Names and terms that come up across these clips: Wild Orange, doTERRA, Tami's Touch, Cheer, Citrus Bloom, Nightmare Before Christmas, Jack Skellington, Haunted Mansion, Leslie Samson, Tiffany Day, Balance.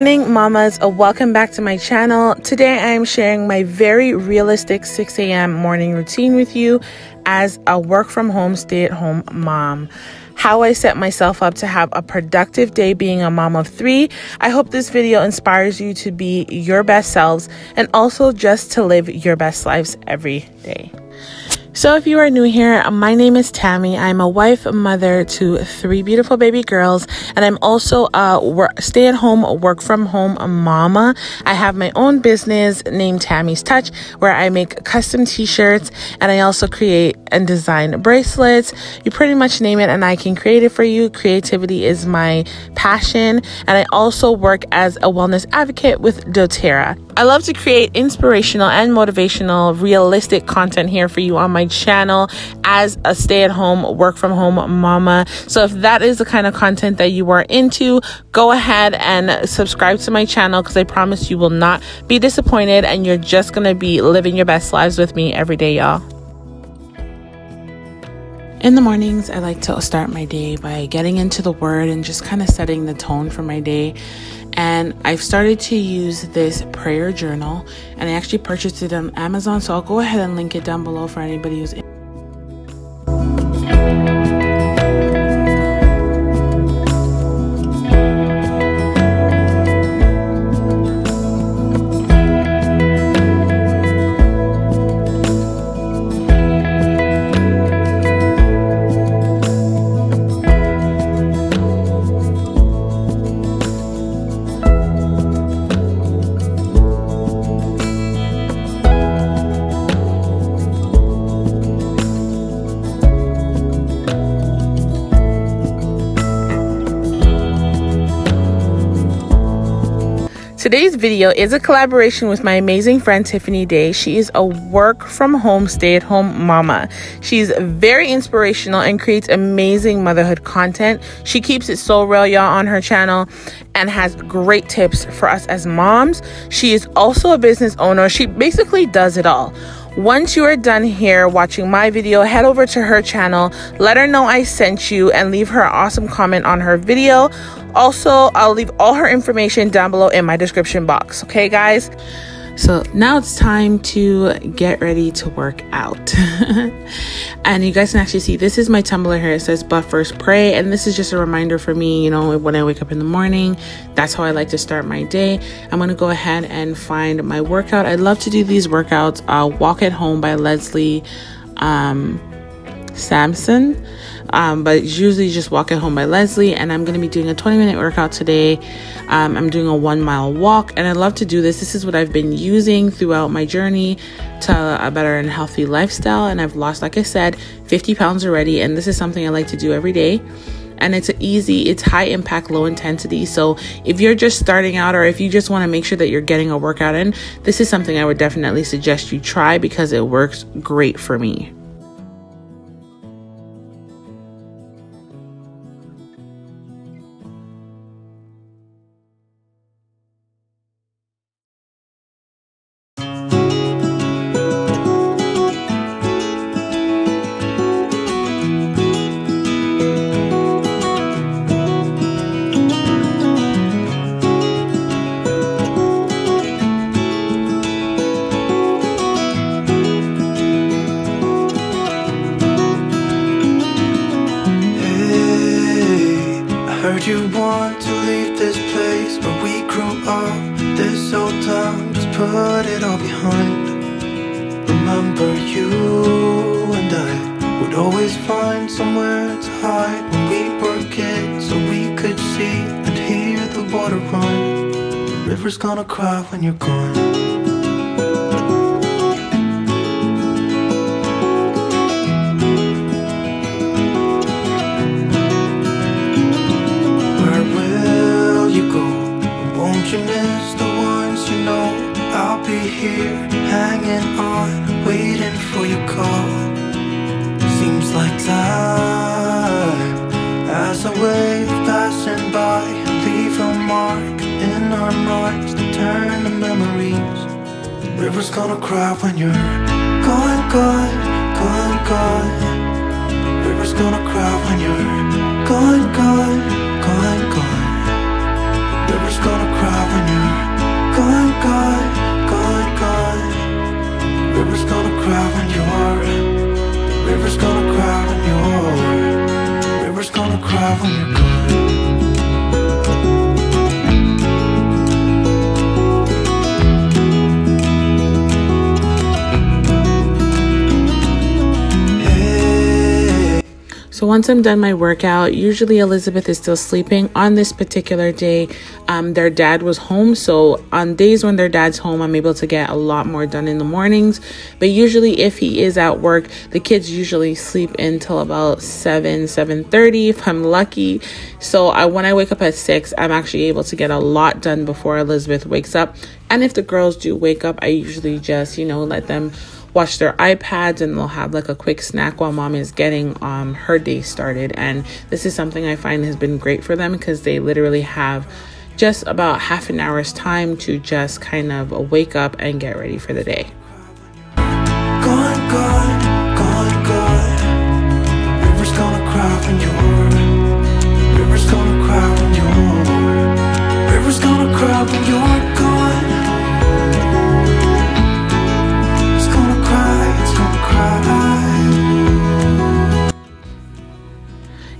Good morning, mamas. Welcome back to my channel. Today I am sharing my very realistic 6 a.m. morning routine with you as a work from home, stay at home mom. How I set myself up to have a productive day being a mom of three. I hope this video inspires you to be your best selves and also just to live your best lives every day. So if you are new here, my name is Tammy. I'm a wife, mother to three beautiful baby girls, and I'm also a stay-at-home, work-from-home mama. I have my own business named Tami's Touch, where I make custom t-shirts, and I also create and design bracelets. You pretty much name it, and I can create it for you. Creativity is my passion, and I also work as a wellness advocate with doTERRA. I love to create inspirational and motivational, realistic content here for you on my channel as a stay-at-home, work-from-home mama. So if that is the kind of content that you are into, go ahead and subscribe to my channel because I promise you will not be disappointed and you're just gonna be living your best lives with me every day, y'all. In the mornings, I like to start my day by getting into the word and just kind of setting the tone for my day. And I've started to use this prayer journal, and I actually purchased it on Amazon, so I'll go ahead and link it down below for anybody who's interested. Today's video is a collaboration with my amazing friend Tiffany Day. She is a work from home, stay at home mama. She's very inspirational and creates amazing motherhood content. She keeps it so real, y'all, on her channel and has great tips for us as moms. She is also a business owner. She basically does it all. Once you are done here watching my video, head over to her channel, let her know I sent you, and leave her an awesome comment on her video. Also, I'll leave all her information down below in my description box, okay guys? So now it's time to get ready to work out. And you guys can actually see, this is my tumbler here. It says, but first pray. And this is just a reminder for me, you know, when I wake up in the morning, that's how I like to start my day. I'm gonna go ahead and find my workout. I love to do these workouts. Walk at Home by Leslie Samson. But it's usually just Walk at Home by Leslie, and I'm gonna be doing a 20-minute workout today. I'm doing a 1-mile walk, and I love to do this. This is what I've been using throughout my journey to a better and healthy lifestyle, and I've lost, like I said, 50 pounds already, and this is something I like to do every day. And it's easy, it's high impact, low intensity. So if you're just starting out, or if you just want to make sure that you're getting a workout in, this is something I would definitely suggest you try because it works great for me. Put it all behind. Remember, you and I would always find somewhere to hide when we were kids, so we could see and hear the water run. The river's gonna cry when you're gone. Where will you go? Won't you miss the ones you know? I'll be here, hanging on, waiting for your call. Seems like time as a wave passing by, leave a mark in our minds to turn to memories. The river's gonna cry when you're gone, gone, gone, gone. The river's gonna cry when you're gone, gone, gone, gone. The river's gonna cry when once I'm done my workout, usually Elizabeth is still sleeping. On this particular day, their dad was home, so on days when their dad's home, I'm able to get a lot more done in the mornings. But usually if he is at work, the kids usually sleep until about 7, 7:30 if I'm lucky. So when I wake up at 6, I'm actually able to get a lot done before Elizabeth wakes up. And if the girls do wake up, I usually just, you know, let them watch their iPads, and they'll have like a quick snack while mom is getting her day started. And this is something I find has been great for them, because they literally have just about half an hour's time to just kind of wake up and get ready for the day. God, river's gonna cry when you're, river's gonna cry when you're, river's gonna cry when you're gone.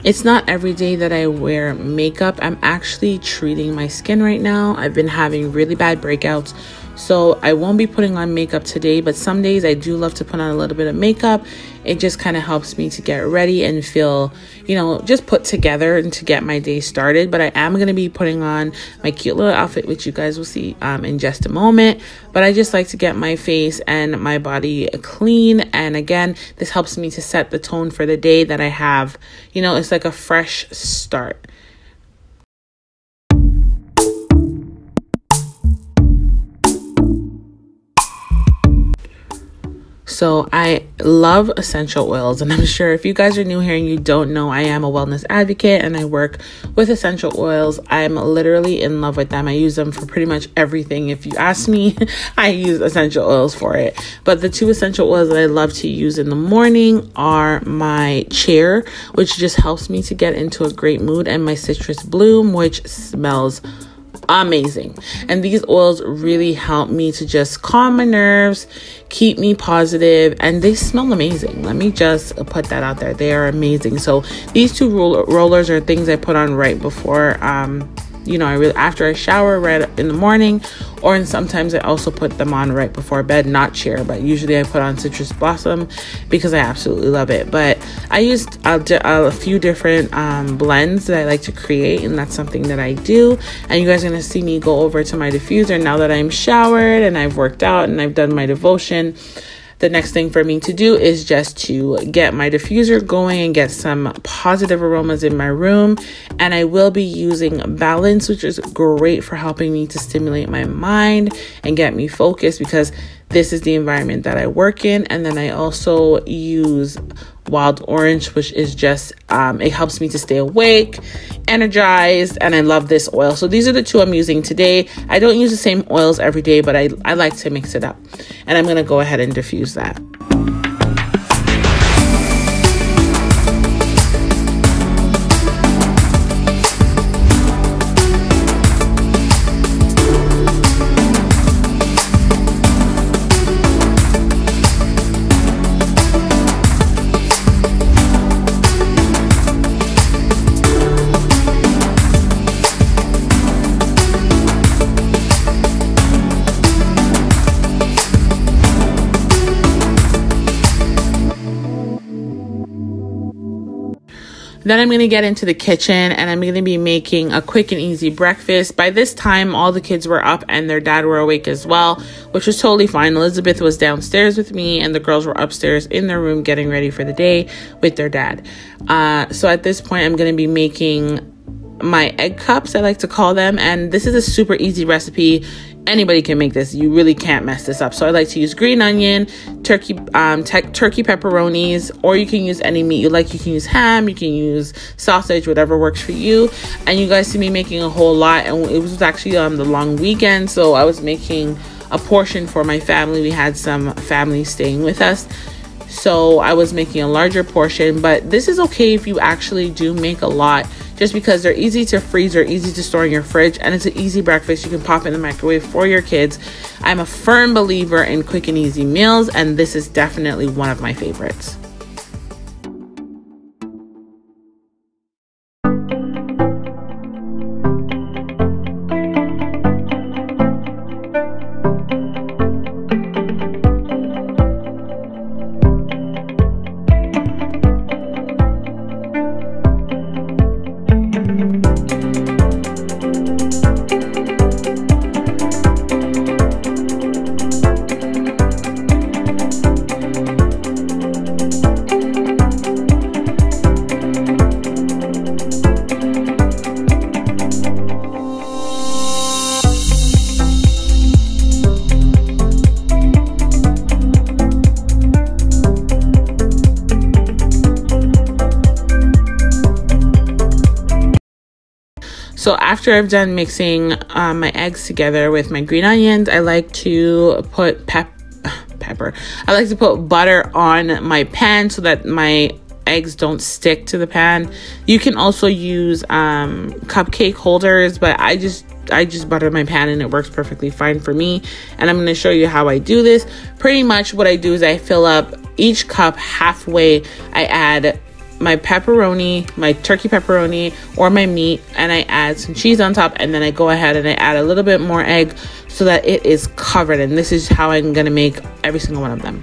It's not every day that I wear makeup. I'm actually treating my skin right now. I've been having really bad breakouts, so I won't be putting on makeup today, but some days I do love to put on a little bit of makeup. It just kind of helps me to get ready and feel, you know, just put together and to get my day started. But I am going to be putting on my cute little outfit, which you guys will see in just a moment. But I just like to get my face and my body clean. And again, this helps me to set the tone for the day that I have. You know, it's like a fresh start. So I love essential oils, and I'm sure if you guys are new here and you don't know, I am a wellness advocate and I work with essential oils. I'm literally in love with them. I use them for pretty much everything. If you ask me, I use essential oils for it. But the two essential oils that I love to use in the morning are my Cheer, which just helps me to get into a great mood, and my Citrus Bloom, which smells amazing. And these oils really help me to just calm my nerves, keep me positive, and they smell amazing. Let me just put that out there. They are amazing. So these two rollers are things I put on right before you know, after I shower right in the morning, or and sometimes I also put them on right before bed. Not Cheer, but usually I put on Citrus Blossom because I absolutely love it. But I used a few different blends that I like to create, and that's something that I do. And you guys are gonna see me go over to my diffuser now that I'm showered and I've worked out and I've done my devotion. The next thing for me to do is just to get my diffuser going and get some positive aromas in my room. And I will be using Balance, which is great for helping me to stimulate my mind and get me focused, because this is the environment that I work in. And then I also use Wild Orange, which is just it helps me to stay awake, energized, and I love this oil. So these are the two I'm using today. I don't use the same oils every day, but I like to mix it up, and I'm gonna go ahead and diffuse that. Then I'm going to get into the kitchen, and I'm going to be making a quick and easy breakfast. By this time, all the kids were up and their dad were awake as well, which was totally fine. Elizabeth was downstairs with me, and the girls were upstairs in their room getting ready for the day with their dad. So at this point, I'm going to be making my egg cups, I like to call them, and this is a super easy recipe. Anybody can make this. You really can't mess this up. So I like to use green onion, turkey pepperonis, or you can use any meat you like. You can use ham, you can use sausage, whatever works for you. And you guys see me making a whole lot, and it was actually the long weekend, so I was making a portion for my family. We had some family staying with us, so I was making a larger portion. But this is okay if you actually do make a lot, just because they're easy to freeze or easy to store in your fridge, and it's an easy breakfast. You can pop in the microwave for your kids. I'm a firm believer in quick and easy meals, and this is definitely one of my favorites. So after I've done mixing my eggs together with my green onions, I like to put pepper. I like to put butter on my pan so that my eggs don't stick to the pan. You can also use cupcake holders, but I just butter my pan and it works perfectly fine for me. And I'm going to show you how I do this. Pretty much what I do is I fill up each cup halfway. I add my pepperoni, my turkey pepperoni or my meat, and I add some cheese on top, and then I go ahead and I add a little bit more egg so that it is covered. And this is how I'm going to make every single one of them.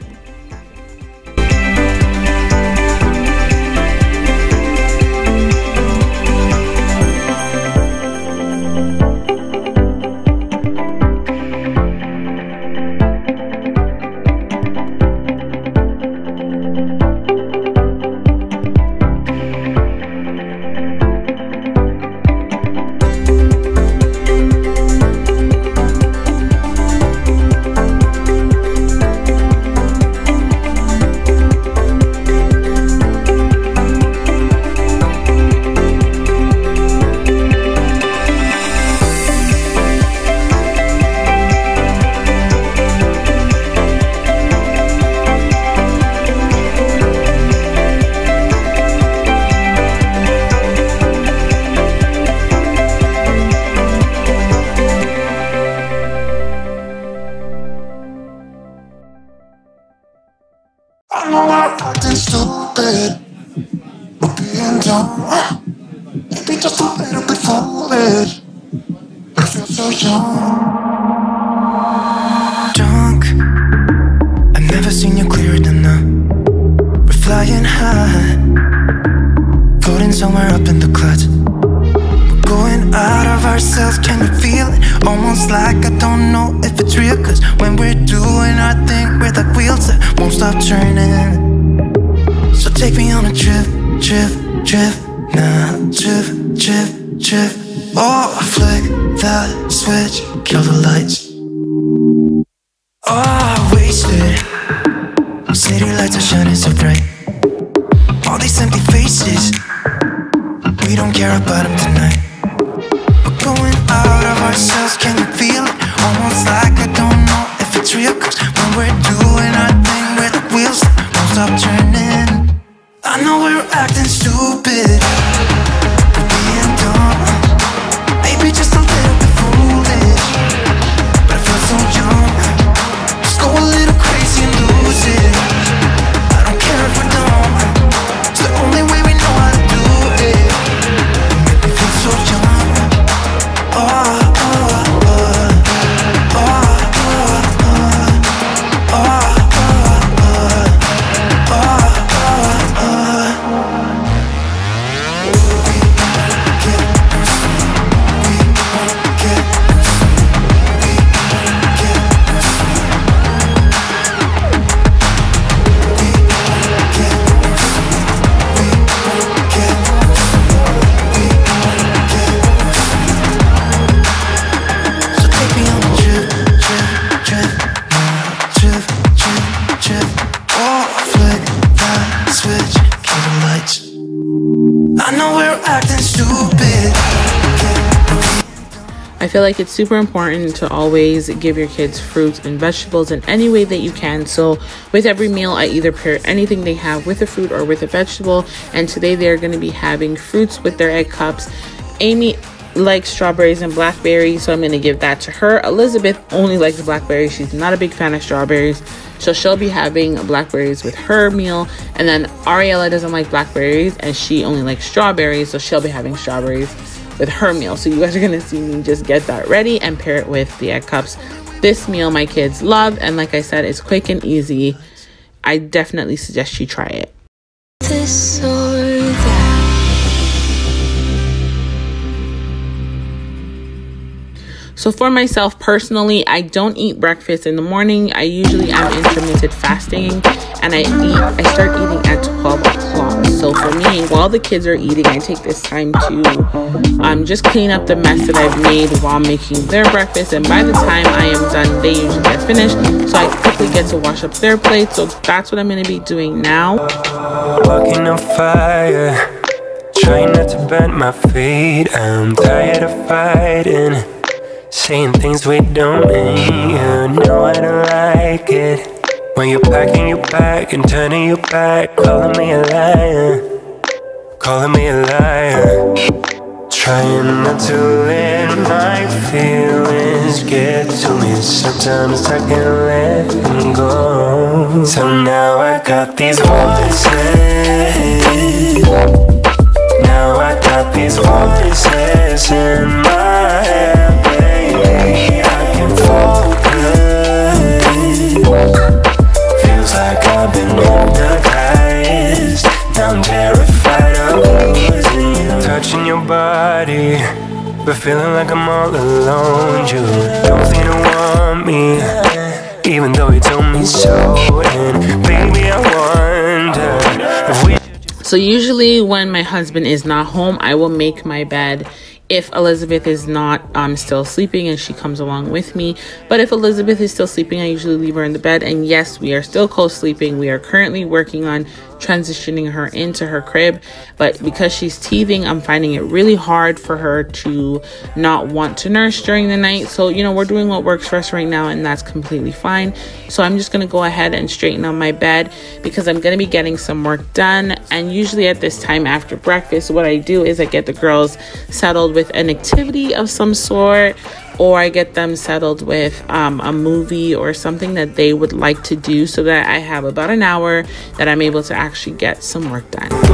I feel like it's super important to always give your kids fruits and vegetables in any way that you can. So with every meal, I either pair anything they have with a fruit or with a vegetable, and today they're going to be having fruits with their egg cups. Amy likes strawberries and blackberries, so I'm going to give that to her. Elizabeth only likes blackberries. She's not a big fan of strawberries, so she'll be having blackberries with her meal. And then Ariella doesn't like blackberries and she only likes strawberries, so she'll be having strawberries with her meal. So you guys are gonna see me just get that ready and pair it with the egg cups. This meal my kids love, and like I said, it's quick and easy. I definitely suggest you try it. This or that. So for myself personally, I don't eat breakfast in the morning. I usually am intermittent fasting, and I start eating at 12 o'clock. So for me, while the kids are eating, I take this time to just clean up the mess that I've made while making their breakfast. And by the time I am done, they usually get finished, so I quickly get to wash up their plate. So that's what I'm going to be doing now. Walking on fire. trying not to bend my feet. I'm tired of fighting, saying things we don't mean. You know I don't like it when you're packing your bag and turning your back, calling me a liar, calling me a liar. Trying not to let my feelings get to me. Sometimes I can't let them go. So now I got these voices. Now I got these voices in my head, baby. I can focus. Feels like I've been hypnotized. Now I'm terrified of losing you. Touching your body, but feeling like I'm all alone. You don't seem to want me, even though you told me so. And baby, I wonder if we... So usually when my husband is not home, I will make my bed if Elizabeth is not still sleeping and she comes along with me. But if Elizabeth is still sleeping, I usually leave her in the bed. And yes, we are still co-sleeping. We are currently working on transitioning her into her crib, but because she's teething, I'm finding it really hard for her to not want to nurse during the night. So, you know, we're doing what works for us right now, and that's completely fine. So I'm just gonna go ahead and straighten out my bed because I'm gonna be getting some work done. And usually at this time after breakfast, what I do is I get the girls settled with an activity of some sort, or I get them settled with a movie or something that they would like to do, so that I have about an hour that I'm able to actually get some work done. Trying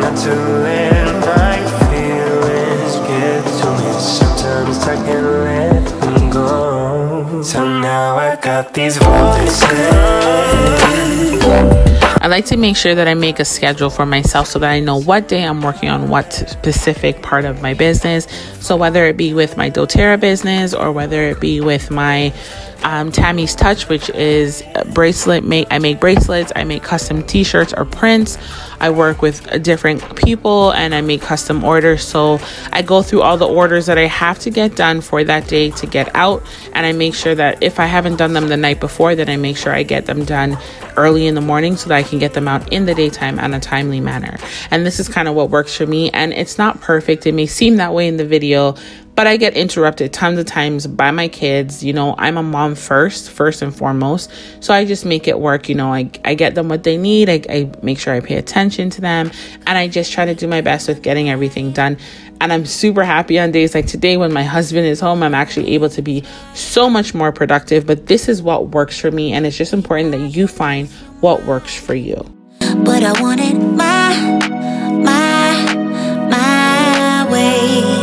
not to let my feelings get to me. Sometimes I can't let them go. So now I got these voices. I like to make sure that I make a schedule for myself so that I know what day I'm working on what specific part of my business. So whether it be with my doTERRA business or whether it be with my Tami's Touch, which is bracelet make. I make bracelets, I make custom t-shirts or prints, I work with different people, and I make custom orders. So I go through all the orders that I have to get done for that day to get out, and I make sure that if I haven't done them the night before, then I make sure I get them done early in the morning so that I can get them out in the daytime on a timely manner. And this is kind of what works for me, and it's not perfect. It may seem that way in the video, but I get interrupted tons of times by my kids. You know, I'm a mom first and foremost. So I just make it work. You know, I get them what they need. I make sure I pay attention to them. And I just try to do my best with getting everything done. And I'm super happy on days like today when my husband is home. I'm actually able to be so much more productive. But this is what works for me. And it's just important that you find what works for you. But I wanted my way.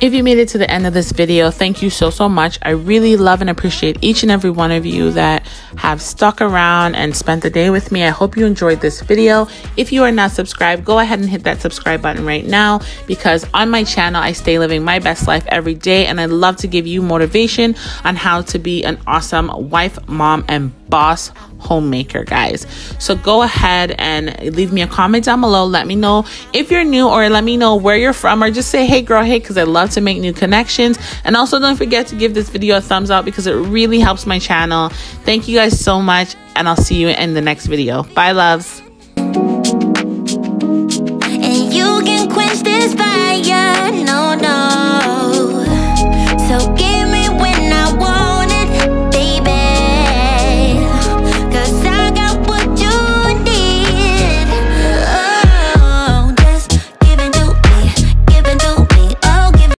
If you made it to the end of this video, thank you so much. I really love and appreciate each and every one of you that have stuck around and spent the day with me. I hope you enjoyed this video. If you are not subscribed, go ahead and hit that subscribe button right now, because on my channel, I stay living my best life every day, and I love to give you motivation on how to be an awesome wife, mom, and boss homemaker, guys. So go ahead and leave me a comment down below. Let me know if you're new, or let me know where you're from, or just say hey girl hey, because I love to make new connections. And also don't forget to give this video a thumbs up because it really helps my channel. Thank you guys so much, and I'll see you in the next video. Bye loves.